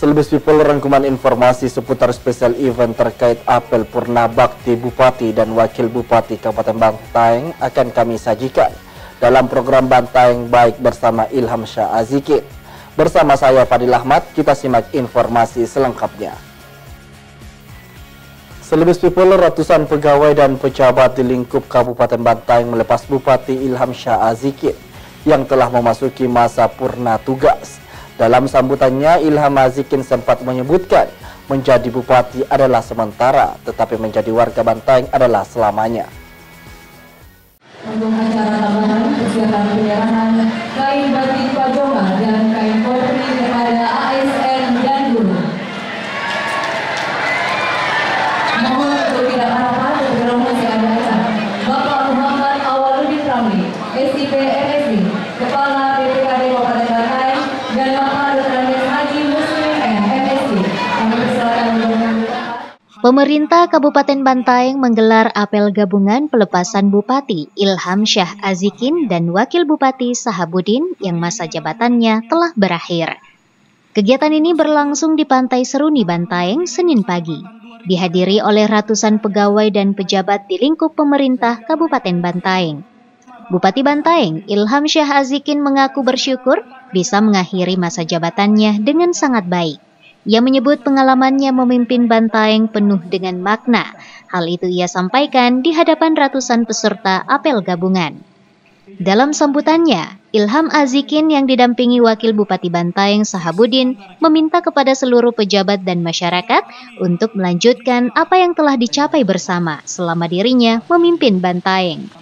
Celebes People rangkuman informasi seputar spesial event terkait apel purna bakti Bupati dan Wakil Bupati Kabupaten Bantaeng akan kami sajikan dalam program Bantaeng Baik bersama Ilhamsyah Azikin. Bersama saya Fadil Ahmad, kita simak informasi selengkapnya. Celebes People, ratusan pegawai dan pejabat di lingkup Kabupaten Bantaeng melepas Bupati Ilhamsyah Azikin yang telah memasuki masa purna tugas. Dalam sambutannya, Ilham Azikin sempat menyebutkan menjadi bupati adalah sementara, tetapi menjadi warga Bantaeng adalah selamanya. Untuk acara tambahan kesehatan pilihan, kain batik pajoma dan kain polri kepada ASN dan guru. Mohon untuk tidak rapat, segera masih ada acara. Bapak Muhammad Awaludin Ramli, SIP MSI, Kepala BPKD Kabupaten Bantaeng, dan Bapak Dr. Haji Muslim MSI. Kami persilakan untuk Pemerintah Kabupaten Bantaeng menggelar apel gabungan pelepasan Bupati Ilhamsyah Azikin dan Wakil Bupati Sahabuddin yang masa jabatannya telah berakhir. Kegiatan ini berlangsung di Pantai Seruni, Bantaeng, Senin pagi. Dihadiri oleh ratusan pegawai dan pejabat di lingkup pemerintah Kabupaten Bantaeng. Bupati Bantaeng, Ilhamsyah Azikin mengaku bersyukur bisa mengakhiri masa jabatannya dengan sangat baik. Ia menyebut pengalamannya memimpin Bantaeng penuh dengan makna. Hal itu ia sampaikan di hadapan ratusan peserta apel gabungan. Dalam sambutannya, Ilham Azikin yang didampingi Wakil Bupati Bantaeng Sahabuddin meminta kepada seluruh pejabat dan masyarakat untuk melanjutkan apa yang telah dicapai bersama selama dirinya memimpin Bantaeng.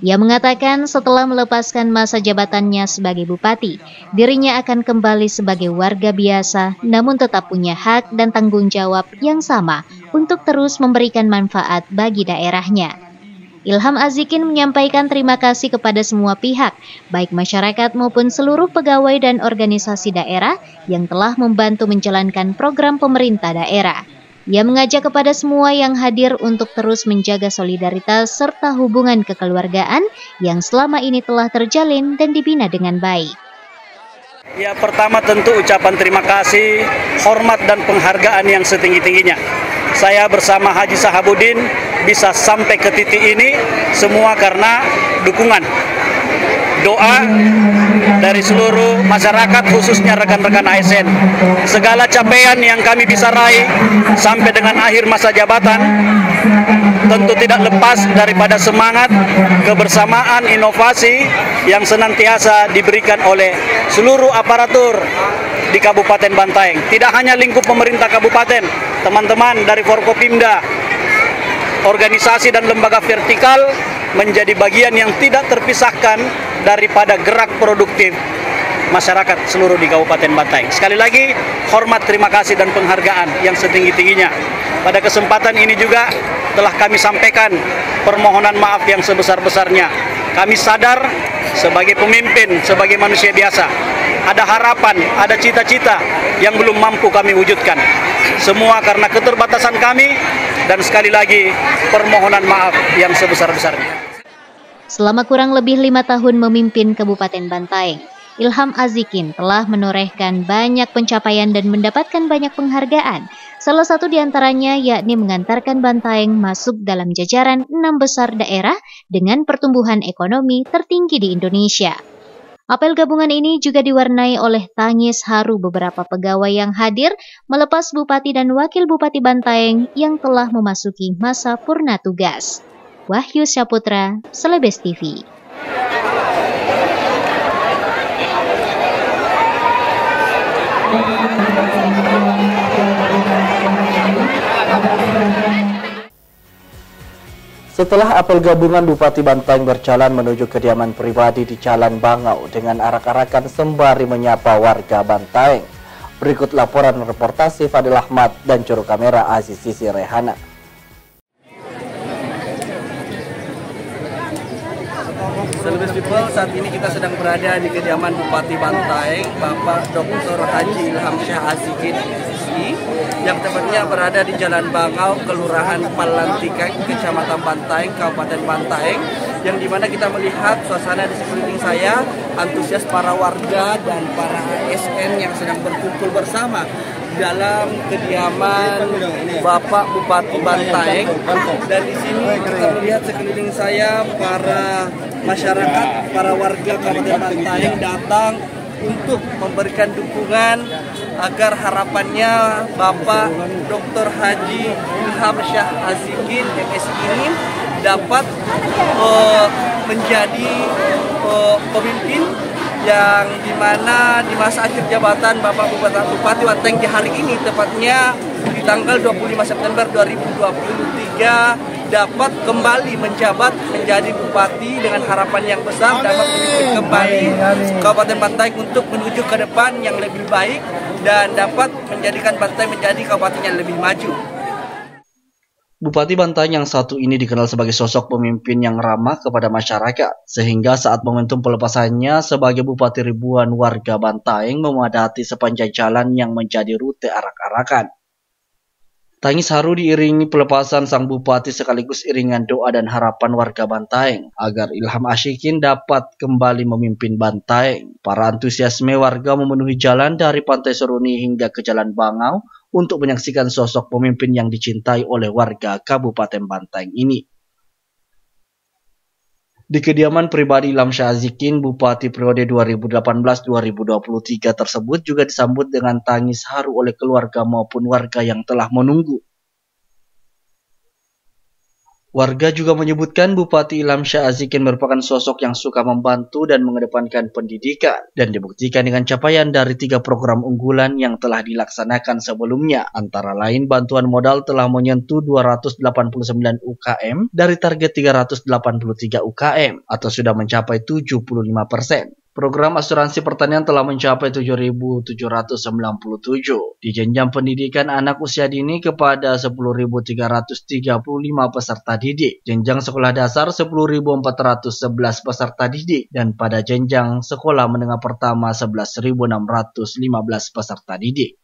Ia mengatakan setelah melepaskan masa jabatannya sebagai bupati, dirinya akan kembali sebagai warga biasa namun tetap punya hak dan tanggung jawab yang sama untuk terus memberikan manfaat bagi daerahnya. Ilham Azikin menyampaikan terima kasih kepada semua pihak, baik masyarakat maupun seluruh pegawai dan organisasi daerah yang telah membantu menjalankan program pemerintah daerah. Ia mengajak kepada semua yang hadir untuk terus menjaga solidaritas serta hubungan kekeluargaan yang selama ini telah terjalin dan dibina dengan baik. Ya, pertama tentu ucapan terima kasih, hormat dan penghargaan yang setinggi-tingginya. Saya bersama Haji Sahabuddin bisa sampai ke titik ini semua karena dukungan, doa dari seluruh masyarakat, khususnya rekan-rekan ASN. Segala capaian yang kami bisa raih sampai dengan akhir masa jabatan tentu tidak lepas daripada semangat kebersamaan, inovasi yang senantiasa diberikan oleh seluruh aparatur di Kabupaten Bantaeng. Tidak hanya lingkup pemerintah kabupaten, teman-teman dari Forkopimda, organisasi dan lembaga vertikal menjadi bagian yang tidak terpisahkan daripada gerak produktif masyarakat seluruh di Kabupaten Bantaeng. Sekali lagi, hormat, terima kasih dan penghargaan yang setinggi-tingginya. Pada kesempatan ini juga telah kami sampaikan permohonan maaf yang sebesar-besarnya. Kami sadar sebagai pemimpin, sebagai manusia biasa, ada harapan, ada cita-cita yang belum mampu kami wujudkan. Semua karena keterbatasan kami dan sekali lagi permohonan maaf yang sebesar-besarnya. Selama kurang lebih 5 tahun memimpin Kabupaten Bantaeng, Ilham Azikin telah menorehkan banyak pencapaian dan mendapatkan banyak penghargaan. Salah satu diantaranya yakni mengantarkan Bantaeng masuk dalam jajaran 6 besar daerah dengan pertumbuhan ekonomi tertinggi di Indonesia. Apel gabungan ini juga diwarnai oleh tangis haru beberapa pegawai yang hadir melepas Bupati dan Wakil Bupati Bantaeng yang telah memasuki masa purna tugas. Wahyu Syaputra, Celebes TV. Setelah apel gabungan, Bupati Bantaeng berjalan menuju kediaman pribadi di Jalan Bangau dengan arak-arakan sembari menyapa warga Bantaeng. Berikut laporan reportasi Fadil Ahmad dan juru kamera Aziz Sisi Rehana. Celebes People, saat ini kita sedang berada di kediaman Bupati Bantaeng, Bapak Dr. Haji Ilhamsyah Azikin yang tepatnya berada di Jalan Bangau, Kelurahan Palantikang, Kecamatan Bantaeng, Kabupaten Bantaeng, yang dimana kita melihat suasana di sekeliling saya, antusias para warga dan para ASN yang sedang berkumpul bersama dalam kediaman Bapak Bupati Bantaeng. Dan di sini kita melihat sekeliling saya para masyarakat, para warga Kabupaten Bantaeng datang untuk memberikan dukungan agar harapannya Bapak Dr. Haji Ilhamsyah Azikin MS ini dapat menjadi pemimpin yang dimana di masa akhir jabatan Bapak Bupati Bantaeng hari ini, tepatnya di tanggal 25 September 2023, dapat kembali menjabat menjadi bupati dengan harapan yang besar, dapat memimpin kembali Kabupaten Bantaeng untuk menuju ke depan yang lebih baik dan dapat menjadikan Bantaeng menjadi kabupaten yang lebih maju. Bupati Bantaeng yang satu ini dikenal sebagai sosok pemimpin yang ramah kepada masyarakat, sehingga saat momentum pelepasannya sebagai bupati, ribuan warga Bantaeng memadati sepanjang jalan yang menjadi rute arak-arakan. Tangis haru diiringi pelepasan sang bupati sekaligus iringan doa dan harapan warga Bantaeng agar Ilham Azikin dapat kembali memimpin Bantaeng. Para antusiasme warga memenuhi jalan dari Pantai Seruni hingga ke Jalan Bangau untuk menyaksikan sosok pemimpin yang dicintai oleh warga Kabupaten Bantaeng ini. Di kediaman pribadi Ilhamsyah Azikin, Bupati periode 2018-2023 tersebut juga disambut dengan tangis haru oleh keluarga maupun warga yang telah menunggu. Warga juga menyebutkan Bupati Ilhamsyah Azikin merupakan sosok yang suka membantu dan mengedepankan pendidikan, dan dibuktikan dengan capaian dari 3 program unggulan yang telah dilaksanakan sebelumnya. Antara lain, bantuan modal telah menyentuh 289 UKM dari target 383 UKM atau sudah mencapai 75%. Program asuransi pertanian telah mencapai 7.797. Di jenjang pendidikan anak usia dini kepada 10.335 peserta didik. Jenjang sekolah dasar 10.411 peserta didik. Dan pada jenjang sekolah menengah pertama 11.615 peserta didik.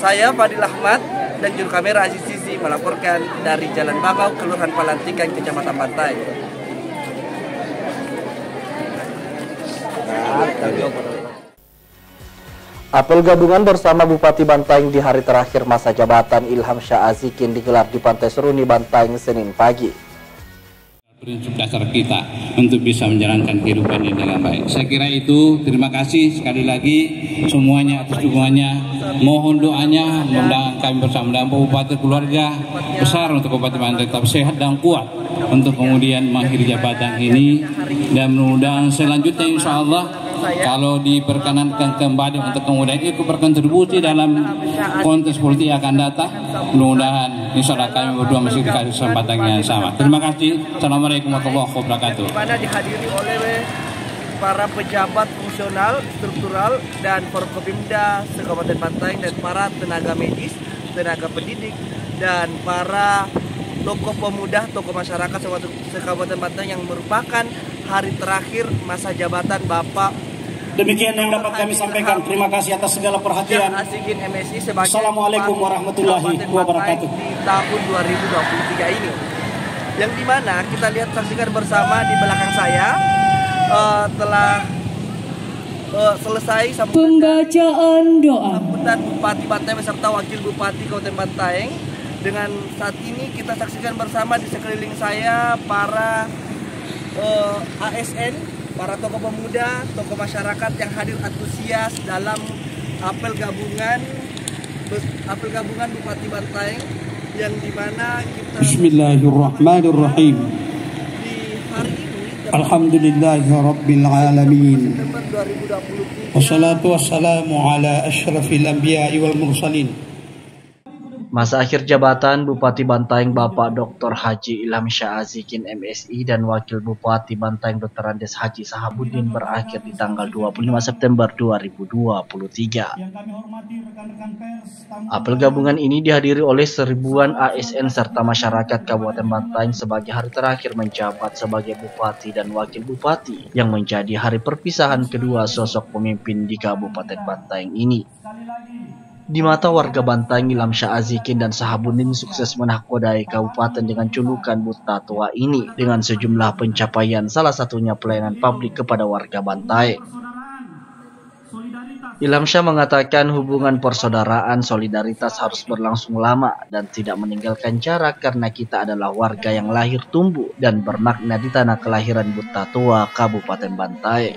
Saya Fadil Ahmad dan juru kamera Aziz Sisi melaporkan dari Jalan Bangau, Kelurahan Palantikan, Kecamatan Bantaeng. Apel gabungan bersama Bupati Bantaeng di hari terakhir masa jabatan Ilhamsyah Azikin digelar di Pantai Seruni, Bantaeng, Senin pagi. Prinsip dasar kita untuk bisa menjalankan kehidupan ini dengan baik. Saya kira itu. Terima kasih sekali lagi semuanya atas dukungannya. Mohon doanya, mudah-mudahan kami bersama dengan Bupati, keluarga besar untuk Kabupaten Bantaeng tetap sehat dan kuat untuk kemudian mengakhiri jabatan ini, dan mudah-mudahan selanjutnya insya Allah kalau diperkenankan kembali untuk kemudian ikut berkontribusi dalam kontes politik yang akan datang, mudah-mudahan insya Allah kami berdua masih dikasih kesempatan yang sama. Terima kasih. Assalamualaikum warahmatullahi wabarakatuh. Dimana dihadiri oleh para pejabat fungsional, struktural, dan Forkopimda se-Kabupaten Bantaeng, dan para tenaga medis, tenaga pendidik, dan para tokoh pemuda, tokoh masyarakat se-Kabupaten Bantaeng yang merupakan hari terakhir masa jabatan Bapak. Demikian yang dapat kami sampaikan. Terima kasih atas segala perhatian. Assalamualaikum warahmatullahi wabarakatuh. Di tahun 2023 ini, yang dimana kita lihat saksikan bersama di belakang saya telah selesai pembacaan doa sambutan Bupati Bantaeng beserta Wakil Bupati Kabupaten Bantaeng. Dengan saat ini kita saksikan bersama di sekeliling saya para ASN, para tokoh pemuda, tokoh masyarakat yang hadir antusias dalam apel gabungan Bupati Bantaeng, yang dimana kita Bismillahirrahmanirrahim. Di hari ini, Alhamdulillahirrabbilalamin. Wassalatu wassalamu ala asyrafil anbiya'i wal mursalin. Masa akhir jabatan Bupati Bantaeng Bapak Dr. Haji Ilhamsyah Azikin MSI dan Wakil Bupati Bantaeng Dr. Andes Haji Sahabuddin berakhir di tanggal 25 September 2023. Apel gabungan ini dihadiri oleh seribuan ASN serta masyarakat Kabupaten Bantaeng sebagai hari terakhir menjabat sebagai Bupati dan Wakil Bupati, yang menjadi hari perpisahan kedua sosok pemimpin di Kabupaten Bantaeng ini. Di mata warga Bantaeng, Ilhamsyah Azikin dan Sahabuddin sukses menahkodai kabupaten dengan julukan Butta Tua ini dengan sejumlah pencapaian, salah satunya pelayanan publik kepada warga Bantaeng. Ilhamsyah mengatakan hubungan persaudaraan solidaritas harus berlangsung lama dan tidak meninggalkan jarak karena kita adalah warga yang lahir tumbuh dan bermakna di tanah kelahiran Butta Tua, Kabupaten Bantaeng.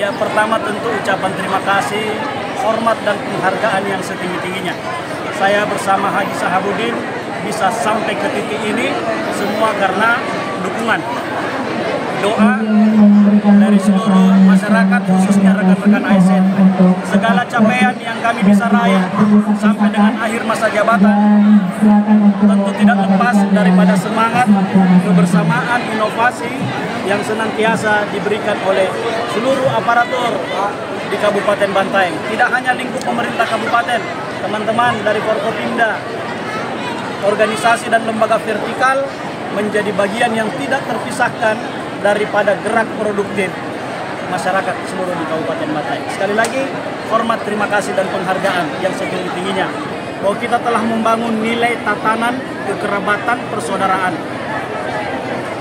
Ya, pertama tentu ucapan terima kasih, hormat dan penghargaan yang setinggi-tingginya. Saya bersama Haji Sahabuddin bisa sampai ke titik ini semua karena dukungan, doa dari seluruh masyarakat, khususnya rekan-rekan ASN. Segala capaian yang kami bisa raih sampai dengan akhir masa jabatan tentu tidak lepas daripada semangat kebersamaan, inovasi yang senantiasa diberikan oleh seluruh aparatur di Kabupaten Bantaeng. Tidak hanya lingkup pemerintah kabupaten, teman-teman dari Forkopimda, organisasi dan lembaga vertikal menjadi bagian yang tidak terpisahkan daripada gerak produktif masyarakat seluruh di Kabupaten Bantaeng. Sekali lagi, hormat, terima kasih dan penghargaan yang setinggi-tingginya bahwa kita telah membangun nilai tatanan kekerabatan persaudaraan.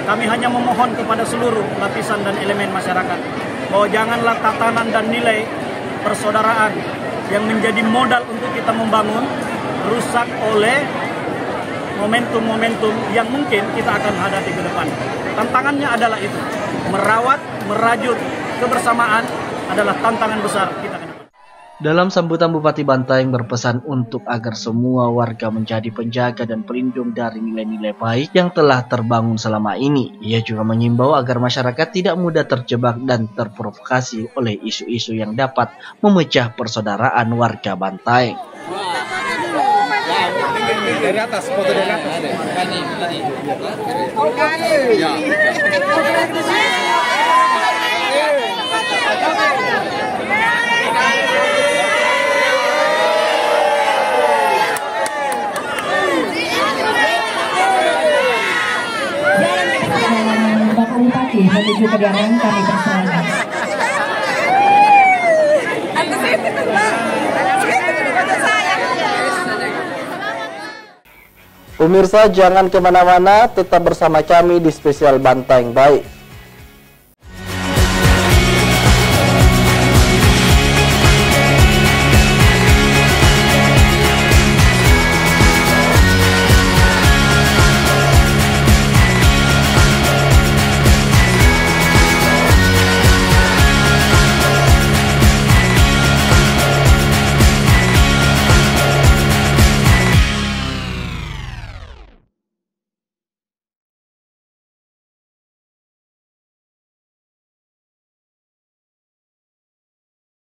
Kami hanya memohon kepada seluruh lapisan dan elemen masyarakat bahwa janganlah tatanan dan nilai persaudaraan yang menjadi modal untuk kita membangun rusak oleh momentum-momentum yang mungkin kita akan hadapi ke depan. Tantangannya adalah itu, merawat, merajut kebersamaan adalah tantangan besar kita ke depan. Dalam sambutan, Bupati Bantaeng berpesan untuk agar semua warga menjadi penjaga dan pelindung dari nilai-nilai baik yang telah terbangun selama ini. Ia juga mengimbau agar masyarakat tidak mudah terjebak dan terprovokasi oleh isu-isu yang dapat memecah persaudaraan warga Bantaeng. Dari atas, foto dari atas. Bapak Bupati menuju pegangan kami persilakan. Pemirsa, jangan kemana-mana, tetap bersama kami di spesial Bantaeng Baik.